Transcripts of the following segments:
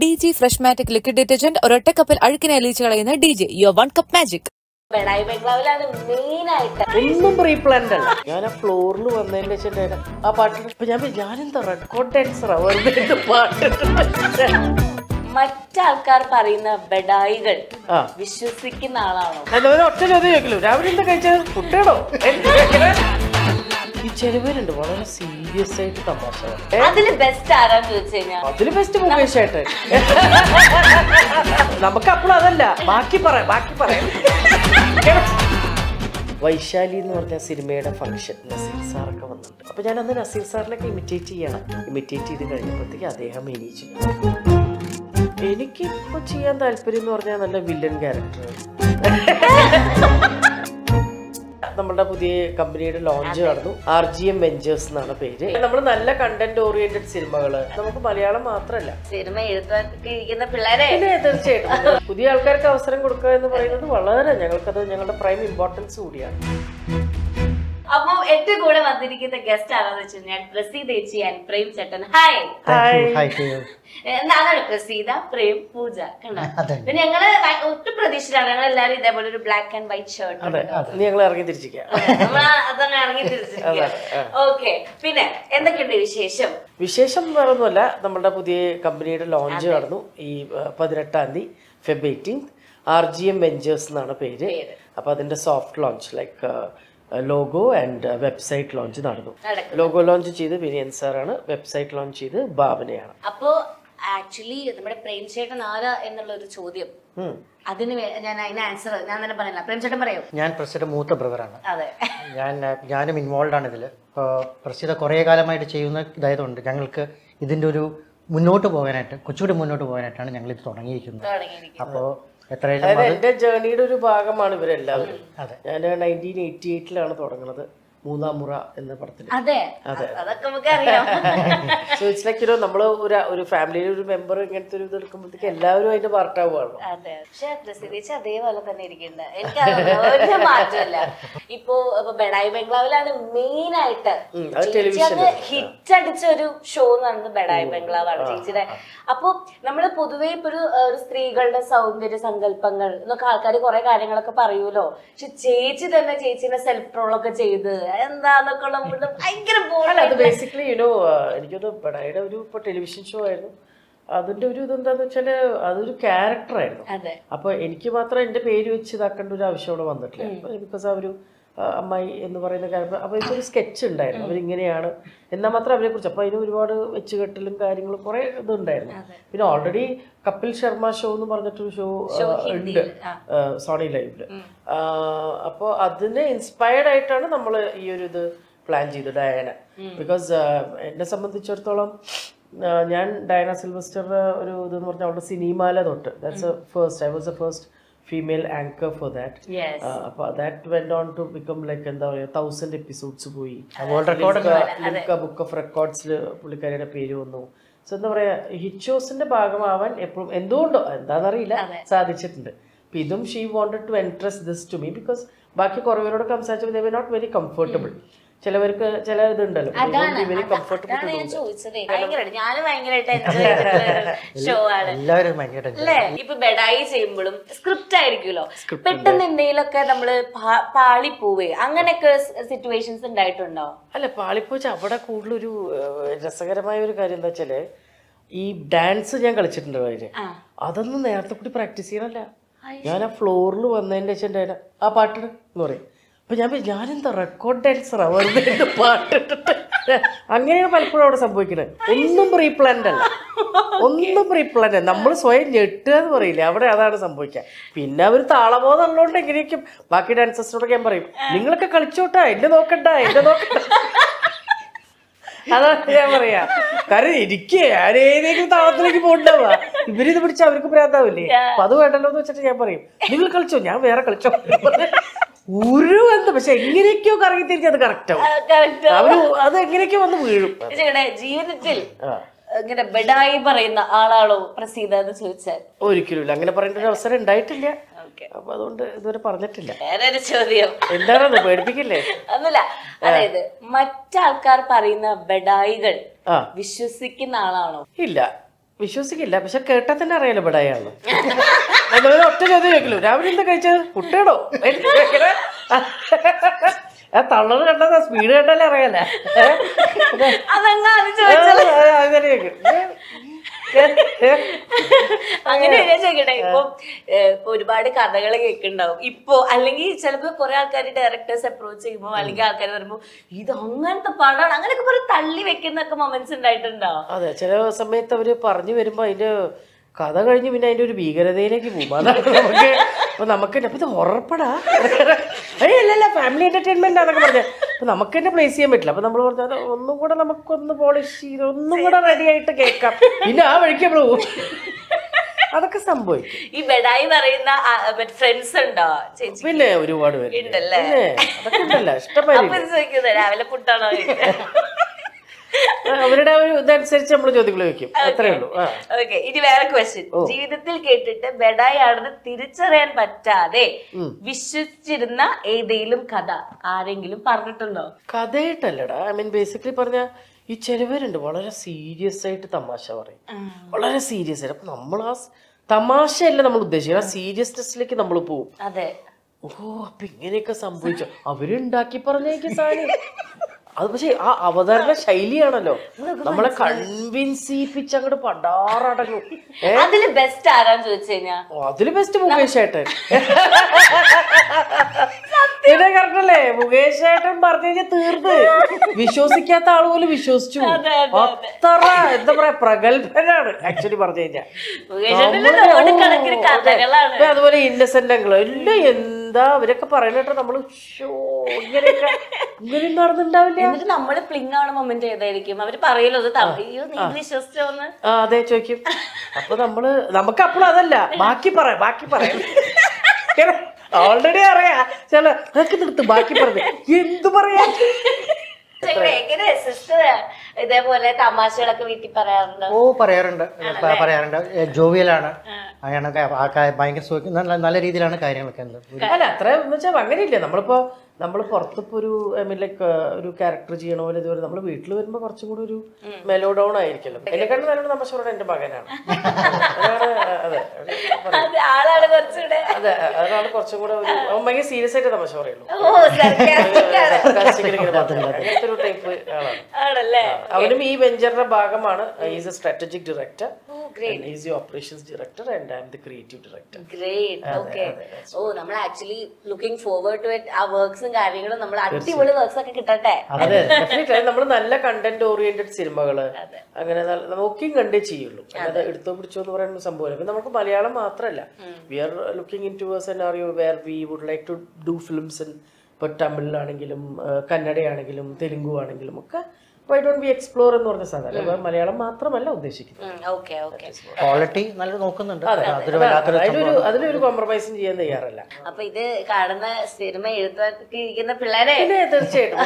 DJ Freshmatic liquid detergent or a cup of alkaline DJ. Your one cup magic. Badai bungalow is main item. Remember replant. I floor red coat dancer. Vaishali is a function. We company launch RGM Ventures. We are content oriented cinema. Hi. Prasida, Prem, Pooja. A black and white shirt. Okay. Vishesham February 18th, RGM Ventures nana soft launch like logo and website launch. Logo launch website launch actually, I Prem Chet and Ara in the Lodisodium. I didn't answer. Prem Chet and Mario. Yan Prasida Muta Brother. Yan involved on the Prasida Korea might achieve the jungle. He didn't do Munoto Bovenet, Kuchuda Munoto Bovenet, and Yangle Thornang. I journey to Bagamana. 1988 Mula in the birthday. So it's like your family remembering and through the Laura in the Barta world. Chef, the Sidicha, they were the Nirigina. Ipo Badai Bungalow and a main item. A television hit at shown on the Badai Bungalow. Apo number Pudue Puru three golden sound, there is Uncle Pangal, no Kalkari or a carrying like a parulo. She chased it and a chase in a self prologue. And I get bored. Basically, but I don't do for television show. Other do than the other character. Upon Inkimatra in the page which I can do the show on the clip because I do my in the very sketch and died. In the Matra, we put a pine reward which you get to look at it. Already, Kapil Sharma show the two show Sony Live. Inspired I turned the plan G the Diana because in the summer the Churtolam Diana Sylvester cinema. That's the first, I was the first female anchor for that. Yes. That went on to become like 1,000 episodes. World record book of records. So he chose in the Bagaman. Pidum, she wanted to entrust this to me because Baki Corvero comes such they were not very comfortable. But I am a red coat dancer. I am a part of the Uru and the Pesha, Girikyo Karaki, the character. Other Girikyo on the Wuru. Get a bedai parina, Alalo, Prasida, the Suicide. Oh, you kill Langan apparently of certain diet. Okay. There are parletilla. And it's a bird picking it. Another Matalkar parina, bedai. Wish you sick in Alalo. Hilla. വിശ്വസിക്കില്ല പക്ഷെ കേട്ടാ തന്നെ അറിയാലോ ബഡായാണെന്ന്. നല്ലൊരു ഒറ്റ ചോദ്യം കേൾക്കുള്ളൂ, രാവിലെ എന്താ കഴിച്ചത്, കുട്ടേടോ, ആ തള്ളത് കണ്ടാ സ്പീഡ് കേട്ടാലേ അറിയാലേ. അങ്ങനെ ഞാൻ ചോദിക്കട്ടെ, ഇപ്പൊ ഒരുപാട് കഥകൾ കേൾക്കുന്നുണ്ടാവും ഇപ്പൊ, അല്ലെങ്കിൽ ചിലപ്പോ കുറെ ആൾക്കാർ ഡയറക്ടേഴ്സ് അപ്രോച്ച് ചെയ്യുമ്പോ അല്ലെങ്കിൽ ആൾക്കാർ പറയുമ്പോ ഇത് അങ്ങനത്തെ പടമാണ് അങ്ങനെയൊക്കെ കുറെ തള്ളി വെക്കുന്നൊക്കെ മൊമെന്റ്സ് ഉണ്ടായിട്ടുണ്ടാവും. അതെ, ചില സമയത്ത് അവര് പറഞ്ഞു വരുമ്പോ അതിന്റെ കഥ കഴിഞ്ഞ് പിന്നെ അതിന്റെ ഒരു ഭീകരതയിലേക്ക് പോകും. അതാണ് നമുക്ക് അപ്പൊ നമുക്ക് ഇത് ഉറപ്പടാ അല്ലല്ല ഫാമിലി എന്റർടൈൻമെന്റ് ആണെന്നൊക്കെ പറഞ്ഞത് അപ്പൊ നമുക്ക് തന്നെ പ്ലേസ് ചെയ്യാൻ പറ്റില്ല. അപ്പൊ നമ്മൾ പറഞ്ഞത് ഒന്നും കൂടെ നമുക്കൊന്ന് പോളിഷ് ചെയ്ത് ഒന്നും കൂടെ റെഡി ആയിട്ട് കേൾക്കാം, പിന്നെ ആ വഴിക്ക് നമ്മൾ പോകും. അതൊക്കെ സംഭവിക്കും. ഈ ബഡായി പറയുന്ന ഫ്രണ്ട്സ് ഉണ്ടോ ചേച്ചി? പിന്നെ ഒരുപാട് പേര് ഉണ്ടല്ലേ, അതൊക്കെ ഉണ്ടല്ലോ ഇഷ്ടപ്പെടുന്നത്. രാവിലെ പുട്ടാണോ അവരുടെ ഒരു ഇതനുസരിച്ച് നമ്മൾ ചോദ്യങ്ങൾ വെക്കും, അത്രേ ഉള്ളൂ. ഓക്കെ, ഇനി വേറെ ക്വസ്റ്റ്യൻ. ജീവിതത്തിൽ കേട്ടിട്ട് ബഡായി ആണെന്ന് തിരിച്ചറിയാൻ പറ്റാതെ വിശ്വസിച്ചിരുന്ന ഏതെങ്കിലും കഥ ആരെങ്കിലും പറഞ്ഞിട്ടുണ്ടോ? കഥയായിട്ടല്ലടാ, ഐ മീൻ ബേസിക്കലി പറഞ്ഞ ഈ ചിലവരുണ്ട് വളരെ സീരിയസ് ആയിട്ട് തമാശ പറയും, വളരെ സീരിയസ് ആയിട്ട്. അപ്പൊ നമ്മൾ ആ തമാശയല്ല നമ്മൾ ഉദ്ദേശിക്കുക, ആ സീരിയസ്നെസ്സിലേക്ക് നമ്മൾ പോവും. അതെ, ഓഹോ അപ്പൊ ഇങ്ങനെയൊക്കെ സംഭവിച്ചു അവരുണ്ടാക്കി പറഞ്ഞേക്കും സാധനം. അത് പക്ഷെ ആ അവതരണ ശൈലിയാണല്ലോ നമ്മളെ കൺവിൻസ് ചെയ്യിപ്പിച്ച് അങ്ങോട്ട് പടാറടങ്ങും. അതില് ബെസ്റ്റ് ആരാന്ന് ചോദിച്ചു കഴിഞ്ഞാ അതില് ബെസ്റ്റ് മുകേഷേട്ടൻ. ഇതേ കറക്റ്റല്ലേ, മുകേഷേട്ടൻ പറഞ്ഞു കഴിഞ്ഞാൽ തീർന്ന് വിശ്വസിക്കാത്ത ആൾ പോലും വിശ്വസിച്ചു. അത്ര എന്താ പറയാ പ്രഗത്ഭനാണ് ആക്ച്വലി പറഞ്ഞു കഴിഞ്ഞാൽ. അതുപോലെ ഇന്നസെന്റ് അങ്കിൾ എല്ലാം എന്താ അവരൊക്കെ പറയണട്ടോ, നമ്മള് ഇങ്ങനെയൊക്കെ ഇങ്ങനെ നടന്നിട്ടുണ്ടാവില്ല. എന്നിട്ട് നമ്മള് പ്ലിങ് ആവണ മൊമെന്റ് ഏതായിരിക്കും അവര് പറയലോ, അതെ ചോദിക്കും. അപ്പൊ നമ്മള് നമുക്ക് അപ്പോഴും അതല്ല ബാക്കി പറയാം, ബാക്കി പറയാം, ഓൾറെഡി അറിയാം. ചില അതൊക്കെ നിർത്ത് ബാക്കി പറഞ്ഞു എന്ത് പറയാ. എങ്ങനെ സിസ്റ്റർ ഇതേപോലെ തമാശകളൊക്കെ വീട്ടിൽ പറയാറുണ്ട്? ഓ പറയാറുണ്ട്, പറയാറുണ്ട്. ജോവിയലാണ് അങ്ങനെയൊക്കെ, ഭയങ്കര നല്ല രീതിയിലാണ് കാര്യങ്ങളൊക്കെ. അല്ല അത്ര വെച്ചാൽ അങ്ങനെയില്ല, നമ്മളിപ്പോ നമ്മൾ പുറത്തിപ്പോ ഒരു ലൈക്ക് ഒരു ക്യാരക്ടർ ചെയ്യണ പോലെ ഇതുപോലെ നമ്മൾ വീട്ടിൽ വരുമ്പോ കുറച്ചും കൂടി ഒരു മെലോ ഡൗൺ ആയിരിക്കല്ലോ. എന്നെക്കാണ്ട് നല്ലോണം തമാശയോടെ എന്റെ മകനാണ്. അതെ അതെ, അതാണ് കുറച്ചും കൂടെ ഒരു ഭയങ്കര സീരിയസ് ആയിട്ട് തമാശ പറയുള്ളൂ. അങ്ങനത്തെ ഒരു ടൈപ്പ് ആളാണ്. അവനും ഈ വെഞ്ചറിന്റെ ഭാഗമാണ്. Is a strategic director, is the operations director and I am the creative director. Great, okay. ഓ നമ്മൾ actually looking forward to it. ആ വർക്ക്സും കാര്യങ്ങളും നമ്മൾ അടിപൊളി വർക്ക്സ് ഒക്കെ കിട്ടട്ടെ. അതെ ഡെഫിനറ്റ്ലി, നമ്മൾ നല്ല കണ്ടന്റ് ഓറിയന്റഡ് സിനിമകൾ അങ്ങനെ നോക്കിയും കണ്ടേ ചെയ്യുള്ളൂ. അത് എടുത്തോ പിടിച്ചോ എന്ന് പറയുന്ന സംഭവമല്ല. നമുക്ക് മലയാളം മാത്രമല്ല, we are looking into a scenario where we would like to do films in. ഇപ്പോൾ തമിഴിലാണെങ്കിലും കന്നഡയാണെങ്കിലും തെലുങ്കു ആണെങ്കിലും ഒക്കെ വൈ ഡോണ്ട് വി എക്സ്പ്ലോർ എന്ന് പറഞ്ഞ സാധനം മലയാളം മാത്രമല്ല ഉദ്ദേശിക്കുന്നത്. അതിലൊരു കോംപ്രമൈസും ചെയ്യാൻ തയ്യാറല്ല. അപ്പൊ ഇത് കാണുന്ന സിനിമ എഴുതാൻ പിള്ളേരെ തീർച്ചയായിട്ടും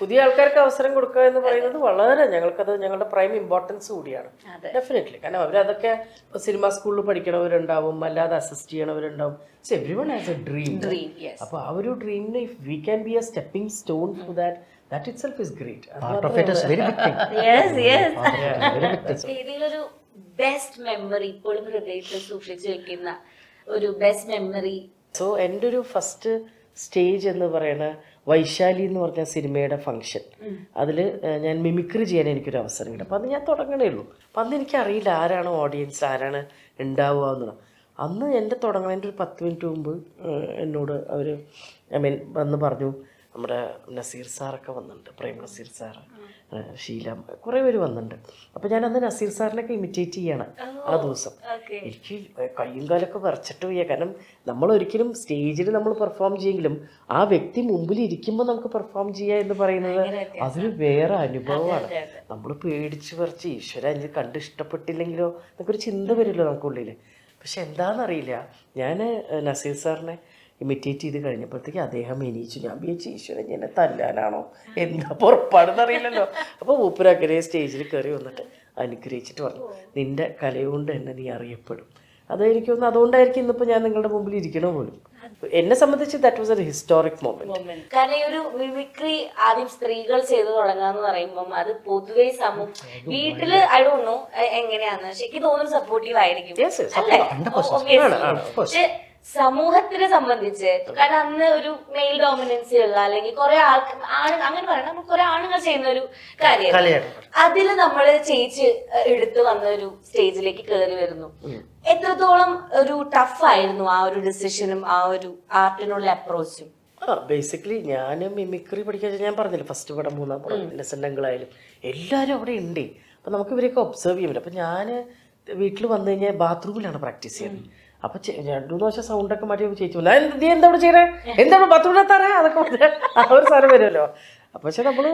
പുതിയ ആൾക്കാർക്ക് അവസരം കൊടുക്കുക എന്ന് പറയുന്നത് വളരെ ഞങ്ങൾക്കത് ഞങ്ങളുടെ പ്രൈം ഇമ്പോർട്ടൻസ് കൂടിയാണ്. ഡെഫിനറ്റ്ലി, കാരണം അവരതൊക്കെ സിനിമ സ്കൂളിൽ പഠിക്കണവരുണ്ടാവും, അല്ലാതെ അസിസ്റ്റ് ചെയ്യണവരുണ്ടാവും. Everyone has a dream. Dream, yes. Appo avaru dream ne if we can be a stepping stone to that itself is great. Part of it is very big thing. Yes, yes. Very big thing. Idilloru best memory ippolum hridayathil sukshithu vekkina oru best memory. So end oru first stage ennu parayana Vaishali എന്ന് പറഞ്ഞ സിനിമയുടെ function, അതിൽ ഞാൻ mimicry ചെയ്യാൻ എനിക്കൊരു അവസരം കിട്ടും. അപ്പം അത് ഞാൻ തുടങ്ങണേ ഉള്ളൂ. അപ്പം അന്ന് എനിക്കറിയില്ല ആരാണ് ഓഡിയൻസ്, ആരാണ് ഉണ്ടാവുക എന്നുള്ളത്. അന്ന് എൻ്റെ തുടങ്ങുന്നതിൻ്റെ ഒരു 10 മിനിറ്റ് മുമ്പ് എന്നോട് അവർ ഐ മീൻ വന്ന് പറഞ്ഞു, നമ്മുടെ നസീർ സാറൊക്കെ വന്നിട്ടുണ്ട്, പ്രേം നസീർ സാറ്, ഷീല, കുറേ പേര് വന്നിട്ടുണ്ട്. അപ്പോൾ ഞാനന്ന് നസീർ സാറിനൊക്കെ ഇമിറ്റേറ്റ് ചെയ്യണം ആ ദിവസം. എനിക്ക് കയ്യും കാലൊക്കെ വിറച്ചിട്ട് പോയി. കാരണം നമ്മളൊരിക്കലും സ്റ്റേജിൽ നമ്മൾ പെർഫോം ചെയ്യെങ്കിലും ആ വ്യക്തി മുമ്പിൽ ഇരിക്കുമ്പോൾ നമുക്ക് പെർഫോം ചെയ്യുക എന്ന് പറയുന്നത് അതൊരു വേറെ അനുഭവമാണ്. നമ്മൾ പേടിച്ച് വിറച്ച് ഈശ്വര എനിക്ക് കണ്ട് ഇഷ്ടപ്പെട്ടില്ലെങ്കിലോ നമുക്കൊരു ചിന്ത വരുമല്ലോ നമുക്കുള്ളിൽ. പക്ഷെ എന്താണെന്നറിയില്ല, ഞാൻ നസീർ സാറിനെ ഇമിറ്റേറ്റ് ചെയ്ത് കഴിഞ്ഞപ്പോഴത്തേക്ക് അദ്ദേഹം എണീച്ചു. ഞാൻ വിചാരിച്ചു ഈശ്വരൻ എന്നെ തല്ലാനാണോ എന്താ പുറപ്പാടെന്നറിയില്ലല്ലോ. അപ്പോൾ മൂപ്പരാക്കരെ സ്റ്റേജിൽ കയറി വന്നിട്ട് അനുഗ്രഹിച്ചിട്ട് പറഞ്ഞു, നിൻ്റെ കലയുകൊണ്ട് തന്നെ നീ അറിയപ്പെടും. അത് എനിക്കൊന്ന് അതുകൊണ്ടായിരിക്കും ഇന്നിപ്പോൾ ഞാൻ നിങ്ങളുടെ മുമ്പിൽ ഇരിക്കണ പോലും. എന്നെ സംബന്ധിച്ച് that was a historic moment. കാരണം ഈ ഒരു മിമിക്രി ആദ്യം സ്ത്രീകൾ ചെയ്ത് തുടങ്ങാന്ന് പറയുമ്പോൾ അത് പൊതുവേ സമൂഹം വീട്ടിൽ ഐ ഡോണ്ട് നോ എങ്ങനെയാന്ന്, പക്ഷെ എനിക്ക് തോന്നുന്നു സപ്പോർട്ടീവ് ആയിരിക്കും. പക്ഷെ സമൂഹത്തിനെ സംബന്ധിച്ച് കാരണം അന്ന് ഒരു മെയിൽ ഡോമിനൻസി ഉള്ള അല്ലെങ്കിൽ കുറെ ആൾക്ക് അങ്ങനെ പറയണം കുറെ ആണുങ്ങൾ ചെയ്യുന്ന ഒരു കാര്യമാണ്. അതിൽ നമ്മൾ ചേച്ചി എടുത്തു വന്ന ഒരു സ്റ്റേജിലേക്ക് കയറി വരുന്നു. എത്രത്തോളം ഒരു ടഫ് ആയിരുന്നു ആ ഒരു ഡിസിഷനും ആ ഒരു ആർട്ടിനുള്ള അപ്രോച്ചും? ബേസിക്കലി ഞാൻ മിമിക്രി പഠിക്കാൻ ഞാൻ പറഞ്ഞില്ല, ഫസ്റ്റ് പടം മൂന്നാം പടം എൻ്റെ സെണ്ണങ്ങളായാലും എല്ലാവരും അവിടെ ഉണ്ട്. അപ്പം നമുക്ക് ഇവരെയൊക്കെ ഒബ്സർവ് ചെയ്യാൻ പറ്റും. അപ്പം ഞാൻ വീട്ടിൽ വന്നു കഴിഞ്ഞാൽ ബാത്റൂമിലാണ് പ്രാക്ടീസ് ചെയ്യുന്നത്. അപ്പൊ രണ്ടു മൂന്ന് വർഷം സൗണ്ടൊക്കെ മാറ്റി ചേച്ചി നീ എന്താ ഇവിടെ ചെയ്യണേ, എന്താ ഇവിടെ ബാത്റൂമിലെത്താറേ, അതൊക്കെ ആ ഒരു സാധനം വരുമല്ലോ. അപ്പൊ പക്ഷെ നമ്മള്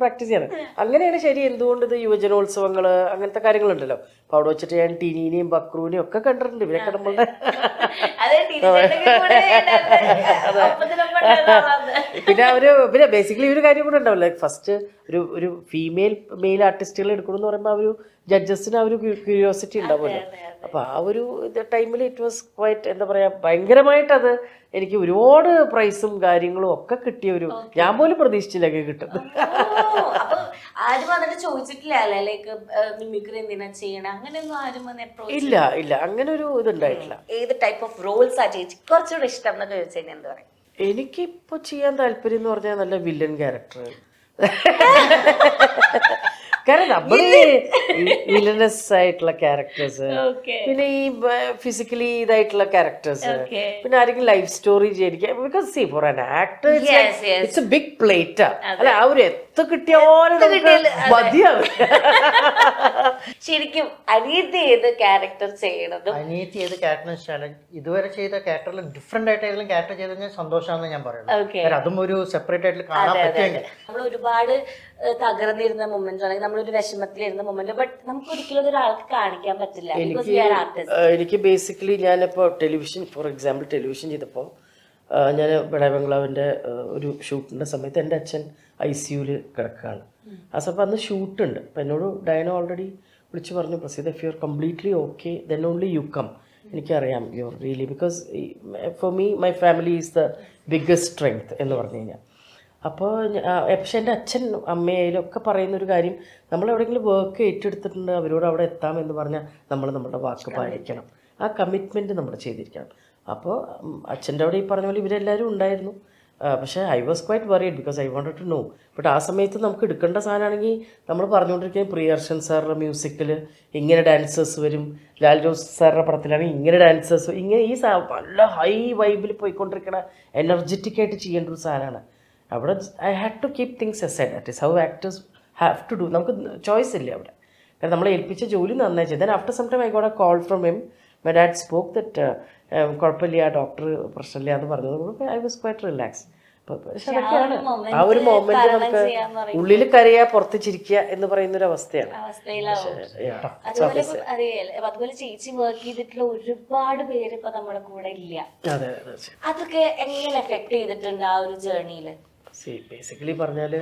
പ്രാക്ടീസ് ചെയ്യണം. അങ്ങനെയാണ് ശരി എന്തുകൊണ്ട് ഇത് യുവജനോത്സവങ്ങള് അങ്ങനത്തെ കാര്യങ്ങളുണ്ടല്ലോ. അപ്പൊ അവിടെ വെച്ചിട്ട് ഞാൻ ടിനീനെയും ബക്രൂനെയും ഒക്കെ കണ്ടിട്ടുണ്ട്. ഇവരൊക്കെ നമ്മളുടെ പിന്നെ അവര് പിന്നെ ബേസിക്കലി ഒരു കാര്യം കൂടെ ഉണ്ടാവില്ല. ഫസ്റ്റ് ഒരു ഒരു ഫീമെയിൽ മെയിൽ ആർട്ടിസ്റ്റുകൾ എടുക്കണമെന്ന് പറയുമ്പോൾ ആ ഒരു ജഡ്ജസിന് ആ ഒരു ക്യൂരിയോസിറ്റി ഉണ്ടാവുമല്ലോ. അപ്പൊ ആ ഒരു ടൈമിൽ ഇറ്റ് വാസ് ക്വൈറ്റ് എന്താ പറയാ ഭയങ്കരമായിട്ടത് എനിക്ക് ഒരുപാട് പ്രൈസും കാര്യങ്ങളും ഒക്കെ കിട്ടിയ ഒരു ഞാൻ പോലും പ്രതീക്ഷിച്ചില്ലൊക്കെ കിട്ടുന്നത്. ഇല്ല ഇല്ല അങ്ങനെ ഒരു ഇതുണ്ടായിട്ടില്ല. ഏത് ടൈപ്പ് ഓഫ് റോൾസ് ആ ചേച്ചി കുറച്ചുകൂടെ ഇഷ്ടം എന്നൊക്കെ ചോദിച്ചു കഴിഞ്ഞാൽ എന്താ പറയാ? എനിക്കിപ്പോ ചെയ്യാൻ താല്പര്യം എന്ന് പറഞ്ഞാൽ നല്ല വില്ലൻ ക്യാരക്ടർ. കാരണം നമ്മള് വില്ലനസ് ആയിട്ടുള്ള ക്യാരക്ടേഴ്സ്, പിന്നെ ഈ ഫിസിക്കലി ഇതായിട്ടുള്ള ക്യാരക്ടേഴ്സ്, പിന്നെ ആരെങ്കിലും ലൈഫ് സ്റ്റോറി ചെയ്തിരിക്കുക. Because see for an actor it's a big plate. അല്ല ആ ഒരു എത്ര കിട്ടിയാലും മതിയാവും. ശരിക്കും അനിയത്തി ഏത് ക്യാരക്ടർ ചെയ്യണത്? അനിയത്തി ഏത് ക്യാരക്ടർ വെച്ചാൽ ഇതുവരെ ചെയ്ത ക്യാരക്ടറിൽ ഡിഫറെന്റ് ആയിട്ട് ഏതെങ്കിലും ക്യാരക്ടർ ചെയ്ത് കഴിഞ്ഞാൽ സന്തോഷമാണെന്ന് ഞാൻ പറയുന്നത്. അതും ഒരു സെപ്പറേറ്റ് ആയിട്ട് കാണാൻ പറ്റുമെങ്കിൽ നമ്മൾ ഒരുപാട് തകർന്നിരുന്ന മൊമെന്റ്സ് ആണെങ്കിൽ നമ്മളൊരു വിഷമത്തിലിരുന്ന മൊമെന്റ് ബട്ട് നമുക്ക് ഒരിക്കലും ഒരാൾക്ക് കാണിക്കാൻ പറ്റില്ല. എനിക്ക് ബേസിക്കലി ഞാനിപ്പോ ടെലിവിഷൻ ഫോർ എക്സാമ്പിൾ ടെലിവിഷൻ ചെയ്തപ്പോൾ ഞാൻ ബഡായ് ബംഗ്ലാവിൻ്റെ ഒരു ഷൂട്ടിൻ്റെ സമയത്ത് എൻ്റെ അച്ഛൻ ICUവിൽ കിടക്കുകയാണ്. ആ സമയത്ത് അന്ന് ഷൂട്ടുണ്ട്. അപ്പം എന്നോട് ഡയന ഓൾറെഡി വിളിച്ച് പറഞ്ഞു, Praseetha if you are completely okay then only you come. എനിക്കറിയാം you are really because for me my family is the biggest strength എന്ന് പറഞ്ഞു കഴിഞ്ഞാൽ. അപ്പോൾ പക്ഷേ എൻ്റെ അച്ഛൻ അമ്മയായാലും ഒക്കെ പറയുന്നൊരു കാര്യം, നമ്മളെവിടെയെങ്കിലും വർക്ക് ഏറ്റെടുത്തിട്ടുണ്ട് അവരോട് അവിടെ എത്താമെന്ന് പറഞ്ഞാൽ നമ്മൾ നമ്മുടെ വാക്ക് പാലിക്കണം. ആ കമ്മിറ്റ്മെൻറ്റ് നമ്മൾ ചെയ്തിരിക്കണം. അപ്പോൾ അച്ഛൻ്റെ അവിടെ ഈ പറഞ്ഞ പോലെ ഇവരെല്ലാവരും ഉണ്ടായിരുന്നു. പക്ഷേ I was quite worried because I wanted to know. But ആ സമയത്ത് നമുക്ക് എടുക്കേണ്ട സാധനമാണെങ്കിൽ നമ്മൾ പറഞ്ഞുകൊണ്ടിരിക്കുന്നത് പ്രിയർഷൻ സാറിൻ്റെ മ്യൂസിക്കിൽ ഇങ്ങനെ ഡാൻസേഴ്സ് വരും, ലാൽ ജോസ് സാറിൻ്റെ പടത്തിലാണെങ്കിൽ ഇങ്ങനെ ഡാൻസേഴ്സ്, ഇങ്ങനെ ഈ നല്ല ഹൈ വൈബിൽ പോയിക്കൊണ്ടിരിക്കണ എനർജറ്റിക് ആയിട്ട് ചെയ്യേണ്ട ഒരു സാധനമാണ്. അവിടെ I had to keep things aside. That is how actors have to do. നമുക്ക് ചോയ്സ് ഇല്ല അവിടെ. കാരണം നമ്മളെ ഏൽപ്പിച്ച ജോലി നന്നായി ചെയ്തു. Then after some time I got a call from him. My dad spoke that കുഴപ്പമില്ല ആ ഡോക്ടർ പ്രശ്നമില്ല എന്ന് പറഞ്ഞത്. I was quite relax. പക്ഷെ അതൊക്കെയാണ് ആ ഒരു മൊമെന്റ്. നമുക്ക് ഉള്ളിൽ കരയാ പുറത്ത് ചിരിക്കുക എന്ന് പറയുന്ന ഒരു അവസ്ഥയാണ്. അതുപോലെ ചേച്ചി വർക്ക് ചെയ്തിട്ടുള്ള ഒരുപാട് പേര് ഇപ്പൊ നമ്മുടെ കൂടെ ഇല്ല. അതൊക്കെ എങ്ങനെ എഫക്ട് ചെയ്തിട്ടുണ്ട് ആ ഒരു ജേർണിയിൽ? ബേസിക്കലി പറഞ്ഞാല്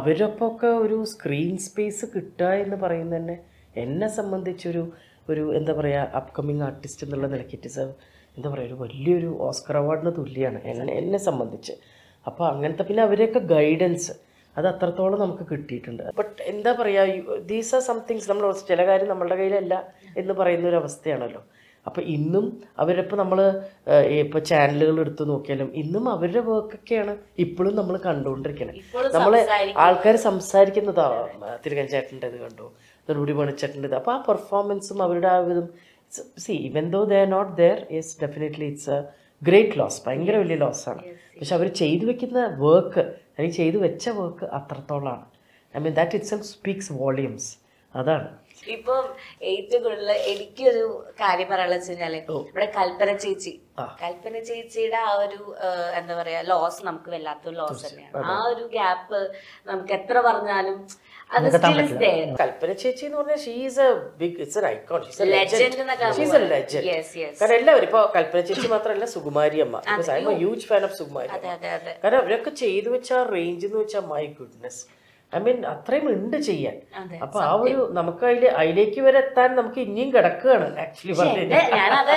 അവരൊപ്പൊക്കെ ഒരു സ്ക്രീൻ സ്പേസ് കിട്ടുക എന്ന് പറയുന്നത് തന്നെ എന്നെ സംബന്ധിച്ചൊരു ഒരു എന്താ പറയുക അപ്കമ്മിങ് ആർട്ടിസ്റ്റ് എന്നുള്ള നിലയ്ക്ക് ഇറ്റ്സ് എന്താ പറയുക ഒരു വലിയൊരു ഓസ്കർ അവാർഡിന് തുല്യമാണ് എന്നെ സംബന്ധിച്ച്. അപ്പോൾ അങ്ങനത്തെ പിന്നെ അവരെയൊക്കെ ഗൈഡൻസ് അത് അത്രത്തോളം നമുക്ക് കിട്ടിയിട്ടുണ്ട്. ബട്ട് എന്താ പറയുക ദീസ് ആർ സംതിങ്സ് നമ്മൾ ചില കാര്യം നമ്മളുടെ കയ്യിലല്ല എന്ന് പറയുന്നൊരു അവസ്ഥയാണല്ലോ. അപ്പോൾ ഇന്നും അവരിപ്പോൾ നമ്മൾ ഇപ്പോൾ ചാനലുകൾ എടുത്ത് നോക്കിയാലും ഇന്നും അവരുടെ വർക്കൊക്കെയാണ് ഇപ്പോഴും നമ്മൾ കണ്ടുകൊണ്ടിരിക്കുന്നത്. നമ്മൾ ആൾക്കാർ സംസാരിക്കുന്നതാ തിരുകൻ ചേട്ടൻ്റെ ഇത് കണ്ടു, ൂടി പണിച്ചിട്ടുണ്ട്. അപ്പോൾ ആ പെർഫോമൻസും അവരുടെ ആ ഇതും see even though they are not there yes definitely it's a great loss, ഭയങ്കര വലിയ ലോസാണ്. പക്ഷെ അവർ ചെയ്തു വെക്കുന്ന വർക്ക് അല്ലെങ്കിൽ ചെയ്തു വെച്ച വർക്ക് അത്രത്തോളമാണ്. I mean that itself speaks volumes. അതാണ് ഇപ്പം ഏറ്റവും കൂടുതൽ എനിക്കൊരു കാര്യം പറയാനുള്ള വെച്ച് കഴിഞ്ഞാല് ഇവിടെ കൽപ്പന ചേച്ചിയുടെ ആ ഒരു എന്താ പറയാ ലോസ് നമുക്ക് വല്ലാത്തൊരു ലോസ് തന്നെയാണ്. ആ ഒരു ഗ്യാപ്പ് നമുക്ക് എത്ര പറഞ്ഞാലും അത് കൽപ്പന ചേച്ചി എന്ന് പറഞ്ഞാൽ she is a big it's an icon, she is a legend, she is a legend. കാരണം എല്ലാവരും ഇപ്പൊ കൽപ്പന ചേച്ചി മാത്രമല്ല സുകുമാരി അമ്മ, I am a huge fan of Sukumari. കാരണം അവരൊക്കെ ചെയ്തു വെച്ച റേഞ്ച് എന്ന് വെച്ചാൽ my goodness I mean, atrayum undu cheyan. Appo aa oru namukku adilekku vare ettan namukku inniyum kedakkana actually parne. Njan adhe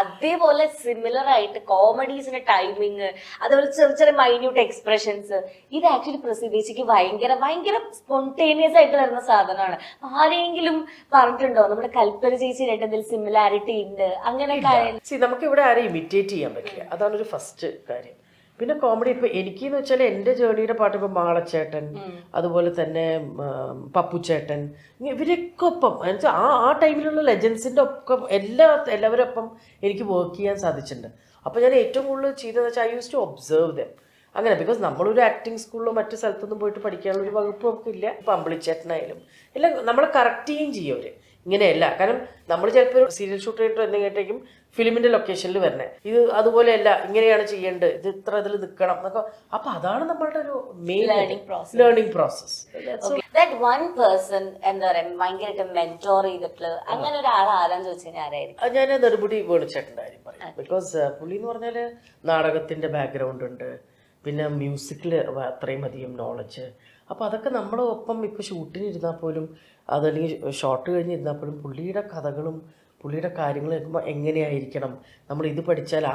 adhe pole similar aayittu comedies ine timing adavul cheru cheru minute expressions idu actually prasidhishikku vayangara spontaneous aayittu varuna sadhanana. Aareengilum paranjittundo nammude kalpana chechi ine endel similarity undu angane karyam. See namukku ivide aare imitate cheyan pattilla. Adana oru first karyam. Pina comedy ipo enikku ennu vechal ende journey ide paattu ipo maalachetan adupole thanne pappu chetan ivarekkoppam encha aa time ilulla legends inde okka ellavare oppam enikku work cheyan sadhichittunde appo njan ettom kullu cheedha encha I used to observe them angana because nammal oru acting school lo mattu salatthonnu poyittu padikkanulla oru vaguppum okku illa pampli chetanayilum illa nammala correct cheyin cheyavare ഇങ്ങനെയല്ല കാരണം നമ്മൾ ചിലപ്പോൾ ഒരു serial shoot ചെയ്തിട്ട് എന്തെങ്കിലേക്കും ഫിലിമിന്റെ ലൊക്കേഷനിൽ വരണേ ഇത് അതുപോലെയല്ല ഇങ്ങനെയാണ് ചെയ്യേണ്ടത് ഇത് ഇത്ര ഇതിൽ നിൽക്കണം എന്നൊക്കെ അപ്പോൾ അതാണ് നമ്മുടെ ഒരു main learning process that one person എന്താ പറയുക ഭയങ്കരമായിട്ട് മെന്റോർ ചെയ്തിട്ടുള്ള അങ്ങനെ ഒരാൾ ആരാന്ന് ചോദിച്ചാൽ ആരായിരിക്കും ഞാൻ നെടുമുടി വേണിച്ചേട്ടനായിരിക്കും പറയും ബിക്കോസ് പുള്ളി എന്ന് പറഞ്ഞാൽ നാടകത്തിന്റെ ബാക്ക്ഗ്രൗണ്ട് ഉണ്ട് പിന്നെ മ്യൂസിക്കിൽ അത്രയും അധികം നോളജ് അപ്പോൾ അതൊക്കെ നമ്മുടെ ഒപ്പം ഇപ്പോൾ ഷൂട്ടിനിരുന്നാൽ പോലും അതല്ലെങ്കിൽ ഷോർട്ട് കഴിഞ്ഞിരുന്നപ്പോഴും പുള്ളിയുടെ കഥകളും പുള്ളിയുടെ കാര്യങ്ങളും കേൾക്കുമ്പോൾ എങ്ങനെയായിരിക്കണം നമ്മൾ ഇത് പഠിച്ചാൽ ആ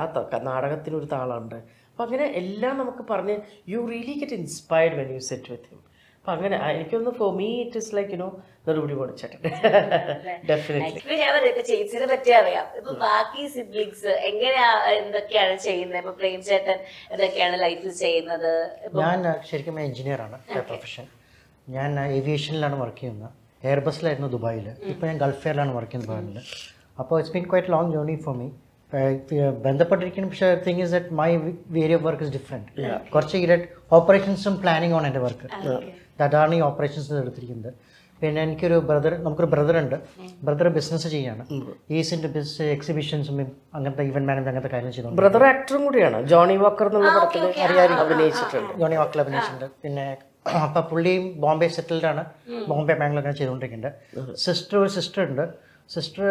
നാടകത്തിനൊരു താളുണ്ട് അപ്പോൾ അങ്ങനെ എല്ലാം നമുക്ക് പറഞ്ഞ് you really get inspired when you set with him അപ്പോൾ അങ്ങനെ എനിക്കൊന്ന് for me it is like you know Nedumudi പൊളിച്ചേട്ടൻ ഡെഫിനറ്റ്ലി ചേച്ചിനെ പറ്റി അറിയാം ഇപ്പൊ ബാക്കി സിബ്ലിങ്സ് എങ്ങനെയാ എന്തൊക്കെയാണ് ചെയ്യുന്നത് ഇപ്പൊ പ്രേംചേട്ടൻ എന്തൊക്കെയാണ് ലൈഫിൽ ചെയ്യുന്നത് ഞാൻ ശരിക്കും എഞ്ചിനീയർ ആണ് പ്രൊഫഷൻ ഞാൻ ഏവിയേഷനിലാണ് വർക്ക് ചെയ്യുന്നത് എയർബസിലായിരുന്നു ദുബായിൽ ഇപ്പോൾ ഞാൻ ഗൾഫ് എയറിലാണ് വർക്ക് ചെയ്യുന്നത് പറയുന്നത് അപ്പോൾ it's been quite long journey for me ബന്ധപ്പെട്ടിരിക്കുന്നു പക്ഷേ തിങ് ഇസ് ദറ്റ് മൈ വേരിയ വർക്ക് ഇസ് ഡിഫറെൻറ്റ് കുറച്ച് ഇരട്ട് ഓപ്പറേഷൻസും പ്ലാനിങ്ങും ആണ് എൻ്റെ വർക്ക് അതാണ് ഈ ഓപ്പറേഷൻസ് എടുത്തിരിക്കുന്നത് പിന്നെ എനിക്കൊരു ബ്രദർ നമുക്കൊരു ബ്രദറുണ്ട് ബ്രദർ ബിസിനസ് ചെയ്യാണ് ഈസിൻ്റെ ബിസിനസ് എക്സിബിഷൻസും അങ്ങനത്തെ ഇവൻറ്റ് മാനേജ്മെൻറ്റ് അങ്ങനത്തെ കാര്യം ചെയ്യുന്നു ബ്രദർ ആക്ടറും കൂടിയാണ് ജോണി വാക്കർ എന്നുള്ള പടത്തിൽ അറിയാൻ അഭിനയിച്ചിട്ടുണ്ട് ജോണി വാക്കർ അഭിനയിച്ചിട്ടുണ്ട് പിന്നെ അപ്പം പുള്ളിയും ബോംബെ സെറ്റിൽഡാണ് ബോംബെ ബാംഗ്ലൂർ അങ്ങനെ ചെയ്തുകൊണ്ടിരിക്കുന്നത് ഒരു സിസ്റ്റർ ഉണ്ട് സിസ്റ്റർ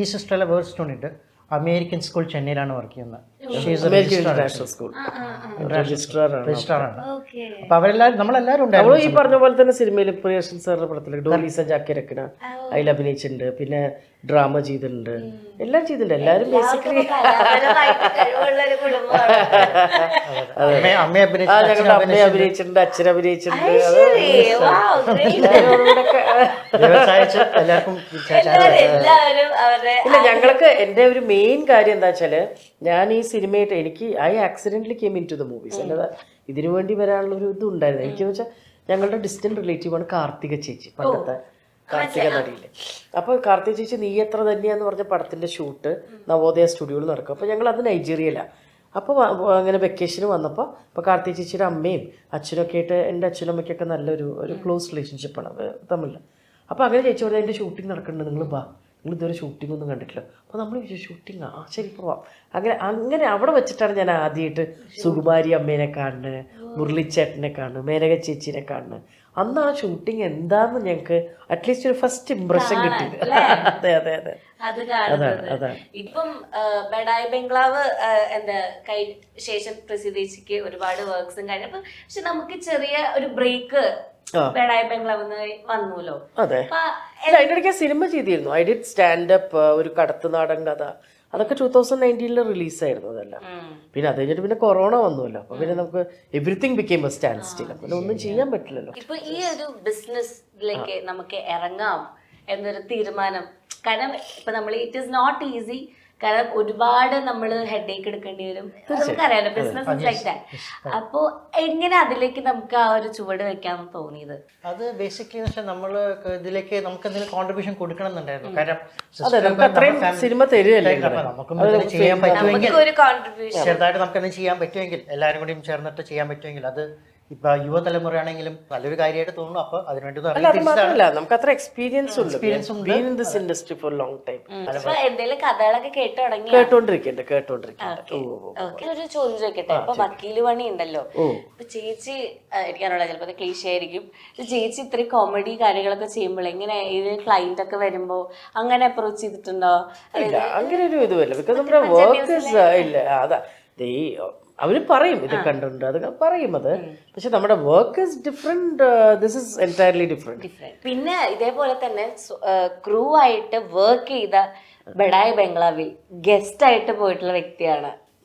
ഈ സിസ്റ്ററിലെ വേറെ സ്റ്റുഡൻറ്റ് അമേരിക്കൻ സ്കൂൾ ചെന്നൈയിലാണ് വർക്ക് ചെയ്യുന്നത് രജിസ്ട്രാറാണ് അപ്പം അവരെല്ലാവരും നമ്മളെല്ലാവരും ഉണ്ടായിരുന്നു ഈ പറഞ്ഞ പോലെ തന്നെ സിനിമയിൽ പ്രിയദർശൻ സാറിൻ്റെ പടത്തിൽ ഡോലീസ ജാക്കിരക്കന അതിൽ അഭിനയിച്ചിട്ടുണ്ട് പിന്നെ ഡ്രാമ ചെയ്തിട്ടുണ്ട് എല്ലാം ചെയ്തിട്ടുണ്ട് എല്ലാവരും ബേസിക്കലി അമ്മയെ അഭിനയിച്ചിട്ടുണ്ട് അച്ഛൻ അഭിനയിച്ചിട്ടുണ്ട് ഇല്ല ഞങ്ങൾക്ക് എൻ്റെ ഒരു മെയിൻ കാര്യം എന്താ വെച്ചാല് ഞാൻ ഈ സിനിമയായിട്ട് എനിക്ക് I accidentally came into the movies അല്ലാതെ ഇതിനു വേണ്ടി വരാനുള്ള ഒരു ഇതും ഉണ്ടായിരുന്നു എനിക്കെന്ന് വെച്ചാൽ ഞങ്ങളുടെ ഡിസ്റ്റന്റ് റിലേറ്റീവാണ് കാർത്തിക ചേച്ചി പണ്ടത്തെ കാർത്തിക നടിയില് അപ്പോൾ കാർത്തിക ചേച്ചി നീ എത്ര തന്നെയാന്ന് പറഞ്ഞ പടത്തിന്റെ ഷൂട്ട് നവോദയ സ്റ്റുഡിയോയിൽ നടക്കും അപ്പോൾ ഞങ്ങൾ അത് നൈജീരിയയിലാണ് അപ്പോൾ അങ്ങനെ വെക്കേഷന് വന്നപ്പോൾ ഇപ്പോൾ കാർത്തിക ചേച്ചിയുടെ അമ്മയും അച്ഛനൊക്കെ ആയിട്ട് എൻ്റെ അച്ഛനും അമ്മയ്ക്കൊക്കെ നല്ലൊരു ക്ലോസ് റിലേഷൻഷിപ്പാണ് അത് തമ്മിൽ അപ്പോൾ അങ്ങനെ ചേച്ചി പറഞ്ഞാൽ എൻ്റെ ഷൂട്ടിംഗ് നടക്കുന്നുണ്ട് നിങ്ങൾ വാ ഇതുവരെ ഷൂട്ടിംഗ് ഒന്നും കണ്ടിട്ടില്ല അപ്പോൾ നമ്മൾ ഷൂട്ടിംഗ് ആ ശരി പോവാം അങ്ങനെ അവിടെ വെച്ചിട്ടാണ് ഞാൻ ആദ്യമായിട്ട് സുകുമാരി അമ്മേനെ കാണുന്നത് മുരളിച്ചേട്ടനെ കാണുന്നത് മേനക ചേച്ചീനെ കാണുന്നത് അന്ന് ആ ഷൂട്ടിംഗ് എന്താന്ന് ഞങ്ങൾക്ക് അറ്റ്ലീസ്റ്റ് ഒരു ഫസ്റ്റ് ഇംപ്രഷൻ കിട്ടിയത് അതെ അതെ അതെ ഇപ്പം ബഡായ് ബംഗ്ലാവ് എന്താ ശേഷം പ്രസിദ്ധീകരിച്ച് ഒരുപാട് വർക്ക്സും കഴിഞ്ഞപ്പോൾ പക്ഷെ നമുക്ക് ചെറിയ ഒരു ബ്രേക്ക് അതെ അതിനിടയ്ക്ക് സിനിമ ചെയ്തിരുന്നു ഐ ഡിഡ് സ്റ്റാൻഡപ്പ് ഒരു കടത്ത് നാടൻ കഥ അതൊക്കെ 2019 റിലീസായിരുന്നു അതെല്ലാം പിന്നെ അത് കഴിഞ്ഞിട്ട് പിന്നെ കൊറോണ വന്നുമല്ലോ അപ്പൊ പിന്നെ നമുക്ക് everything became a standstill അപ്പൊ ഒന്നും ചെയ്യാൻ പറ്റില്ലല്ലോ ഇപ്പൊ ഈ ഒരു ബിസിനസ്സിലേക്ക് നമുക്ക് ഇറങ്ങാം എന്നൊരു തീരുമാനം കാരണം ഇപ്പൊ നമ്മൾ ഇറ്റ് ഈസ് നോട്ട് ഈസി കാരണം ഒരുപാട് നമ്മൾ ഹെഡേക്ക് എടുക്കേണ്ടി വരും നമുക്കറിയാലോ ബിസിനസ് ലൈക്ക് ദാറ്റ് അപ്പോൾ എങ്ങനെ അതിലേക്ക് നമുക്ക് ആ ഒരു ചുവട് വെക്കാൻ തോന്നിയത് അത് ബേസിക്കലി വെച്ചാൽ നമ്മൾ ഇതിലേക്ക് നമുക്ക് എന്തെങ്കിലും കോൺട്രിബ്യൂഷൻ കൊടുക്കണം എന്നുണ്ടായിരുന്നു കാരണം സിനിമ തരുമല്ലേ ചെറുതായിട്ട് നമുക്ക് എന്തെങ്കിലും ചെയ്യാൻ പറ്റുമെങ്കിൽ എല്ലാവരും കൂടിയും ചേർന്നിട്ട് ചെയ്യാൻ പറ്റുമെങ്കിൽ അത് ഇപ്പൊ യുവതലമുറയാണെങ്കിലും നല്ലൊരു കാര്യമായിട്ട് തോന്നുന്നു അപ്പൊ അതിനുവേണ്ടി എക്സ്പീരിയൻസ് ഫോർ ലോങ് ടൈം എന്തെങ്കിലും കഥകളൊക്കെ കേട്ടോണ്ടിരിക്കണ്ടൊരു ചോദ്യം ചോദിക്കട്ടെ ഇപ്പൊ വക്കീല് പണി ഉണ്ടല്ലോ ഇപ്പൊ ചേച്ചി എനിക്കറിയില്ല ചിലപ്പോ ക്ലീശയായിരിക്കും ചേച്ചി ഇത്രയും കോമഡി കാര്യങ്ങളൊക്കെ ചെയ്യുമ്പോൾ എങ്ങനെ ഇത് ക്ലൈന്റ് ഒക്കെ വരുമ്പോ അങ്ങനെ അപ്രോച്ച് ചെയ്തിട്ടുണ്ടോ അങ്ങനെ ഒരു ഇതുമല്ല അവര് പറയും ഇത് കണ്ടിട്ടുണ്ട് അത് പറയും അത് പക്ഷെ നമ്മുടെ work is different this is entirely different പിന്നെ ഇതേപോലെ തന്നെ ക്രൂ ആയിട്ട് വർക്ക് ചെയ്ത ബഡായ് ബംഗ്ലാവിൽ ഗസ്റ്റ് ആയിട്ട് പോയിട്ടുള്ള വ്യക്തിയാണ്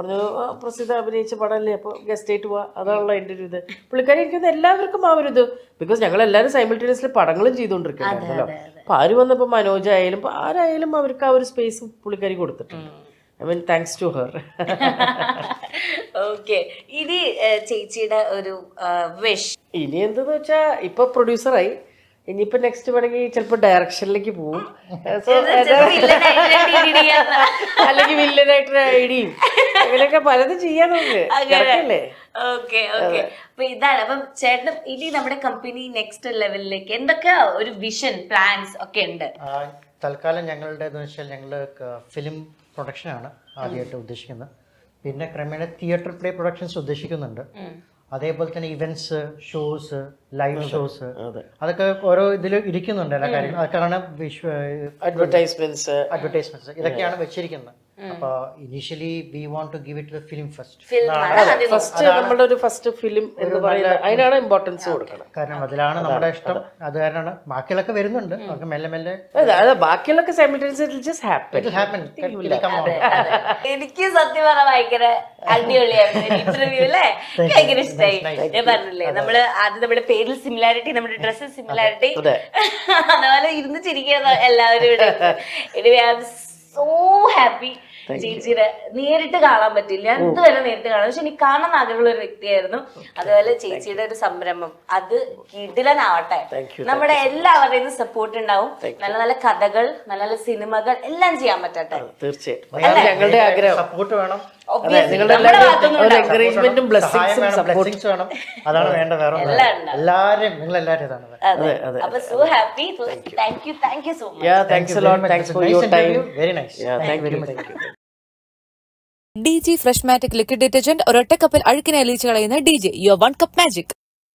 പറഞ്ഞു പ്രസിദ്ധ അഭിനയിച്ച പടമല്ലേ അപ്പൊ ഗസ്റ്റ് ആയിട്ട് പോവാ അതാണുള്ള എന്റെ ഒരു ഇത് പുള്ളിക്കാരി എനിക്ക് എല്ലാവർക്കും ആ ഒരു ഇത് ബിക്കോസ് ഞങ്ങൾ എല്ലാവരും സൈമിൾട്ടേനിയസ്ലി പടങ്ങളും ചെയ്തുകൊണ്ടിരിക്കുന്നുണ്ടല്ലോ അപ്പൊ ആര് വന്നപ്പോ മനോജ് ആയാലും ആരായാലും അവർക്ക് ആ ഒരു സ്പേസ് പുള്ളിക്കാരി കൊടുത്തിട്ടുണ്ട് I mean thanks to her okay ഇനി ചേച്ചിയുടെ ഒരു വിഷ് ഇനി എന്തെന്ന് വെച്ചാ ഇപ്പൊ പ്രൊഡ്യൂസറായി ഇനിയിപ്പോ നെക്സ്റ്റ് വേണമെങ്കിൽ ചിലപ്പോ ഡയറക്ഷനിലേക്ക് പോകും അല്ലെങ്കിൽ വില്ലനായിട്ട് ഐഡിയും അങ്ങനെയൊക്കെ പലതും ചെയ്യാൻ നോക്കല്ലേ ഓക്കെ ഓക്കെ അപ്പൊ ഇതാണ് അപ്പം ചേട്ടൻ ഇനി നമ്മുടെ കമ്പനി നെക്സ്റ്റ് ലെവലിലേക്ക് എന്തൊക്കെ ഒരു വിഷൻ പ്ലാൻസ് ഒക്കെ ഉണ്ട് തൽക്കാലം ഞങ്ങളുടെന്ന് വെച്ചാൽ ഞങ്ങള് ഫിലിം പ്രൊഡക്ഷൻ ആണ് ആദ്യമായിട്ട് ഉദ്ദേശിക്കുന്നത് പിന്നെ ക്രമേണ തിയേറ്റർ പ്ലേ പ്രൊഡക്ഷൻസ് ഉദ്ദേശിക്കുന്നുണ്ട് അതേപോലെ തന്നെ ഇവന്റ്സ് ഷോസ് ലൈവ് ഷോസ് അതൊക്കെ ഓരോ ഇതിൽ ഇരിക്കുന്നുണ്ട് എല്ലാ കാര്യങ്ങളും അതൊക്കെയാണ് അഡ്വർടൈസ്മെന്റ്സ് ഇതൊക്കെയാണ് വെച്ചിരിക്കുന്നത് അപ്പൊ initially we want to give it the film first നമ്മുടെ ഒരു ഫസ്റ്റ് ഫിലിം എന്ന് പറയുന്നത് അതിനാണ് ഇമ്പോർട്ടൻസ് കൊടുക്കണം കാരണം അതിലാണ് നമ്മുടെ ഇഷ്ടം അത് കാരണമാണ് ബാക്കിയൊക്കെ വരുന്നുണ്ട് നമുക്ക് മെല്ലെ മെല്ലെ ബാക്കിയൊക്കെ എനിക്ക് സത്യം പറഞ്ഞാൽ ഭയങ്കര അടിപൊളിയായിരുന്നു ഇന്റർവ്യൂല്ലേ ഭയങ്കര ഇഷ്ടമായി ഞാൻ പറഞ്ഞില്ലേ നമ്മള് ആദ്യം നമ്മുടെ പേരിൽ സിമിലാരിറ്റി നമ്മുടെ ഡ്രസ്സിൽ സിമിലാരിറ്റി അതുപോലെ ഇരുന്ന് ചിരിക്കുന്ന എല്ലാവരും ഇവിടെ so happy ചേച്ചിയുടെ നേരിട്ട് കാണാൻ പറ്റില്ല ഞാൻ ഇതുവരെ നേരിട്ട് കാണാം പക്ഷെ എനിക്ക് കാണാൻ ആഗ്രഹമുള്ള ഒരു വ്യക്തിയായിരുന്നു അതുപോലെ ചേച്ചിയുടെ ഒരു സംരംഭം അത് കിടിലനാവട്ടെ നമ്മുടെ എല്ലാവരുടെയും സപ്പോർട്ട് ഉണ്ടാവും നല്ല നല്ല കഥകൾ നല്ല നല്ല സിനിമകൾ എല്ലാം ചെയ്യാൻ പറ്റട്ടെ തീർച്ചയായിട്ടും DG Freshmatic liquid detergent ഒരൊറ്റ കപ്പിൽ അഴുക്കിനെ അലിയിച്ചു കളയുന്ന DG Your One Cup Magic